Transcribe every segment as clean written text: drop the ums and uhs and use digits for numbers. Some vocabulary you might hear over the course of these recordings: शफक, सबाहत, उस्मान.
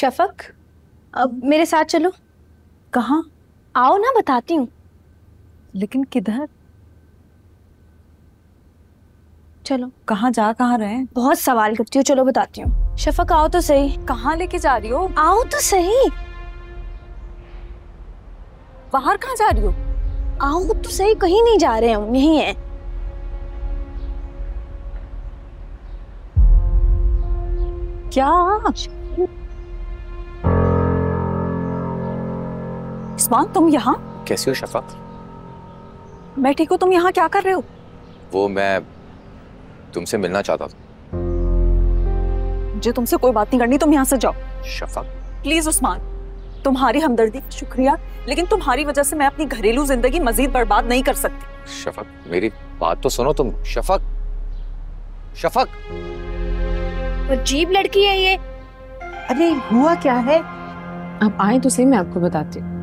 शफक, अब मेरे साथ चलो। कहाँ? आओ ना, बताती हूँ। लेकिन किधर? चलो। कहाँ जा, कहाँ रहे? बहुत सवाल करती हो, चलो बताती हूँ। शफक आओ तो सही। कहाँ लेके जा रही हो? आओ तो सही। बाहर कहाँ जा रही हो? आओ तो सही। कहीं नहीं जा रहे हम, यहीं हैं। क्या? उस्मान तुम यहाँ? कैसी हो शफक? मैं ठीक हूँ, तुम यहाँ क्या कर रहे हो? वो मैं तुमसे मिलना चाहता था। मुझे तुमसे कोई बात नहीं करनी, तुम यहाँ से जाओ। शफक प्लीज। उस्मान तुम्हारी हमदर्दी शुक्रिया, लेकिन तुम्हारी वजह से मैं अपनी घरेलू जिंदगी मजीद बर्बाद नहीं कर सकती। शफक मेरी बात तो सुनो तुम। शफक, शफक अजीब लड़की है ये। अरे हुआ क्या है? आप आए तो सही, मैं आपको बताती हूँ।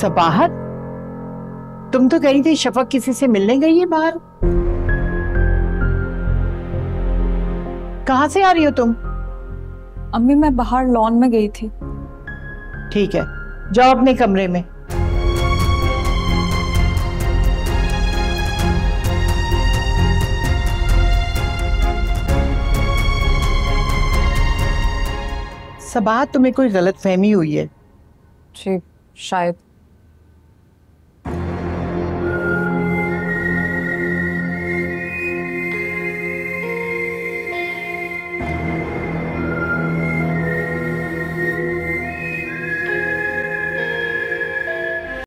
सबाहत तुम तो कही थी शफक किसी से मिलने गई है बाहर, कहाँ से आ रही हो तुम? अम्मी मैं बाहर लॉन में गई थी। ठीक है, जाओ अपने कमरे में। सबाहत तुम्हें कोई गलतफहमी हुई है। जी शायद।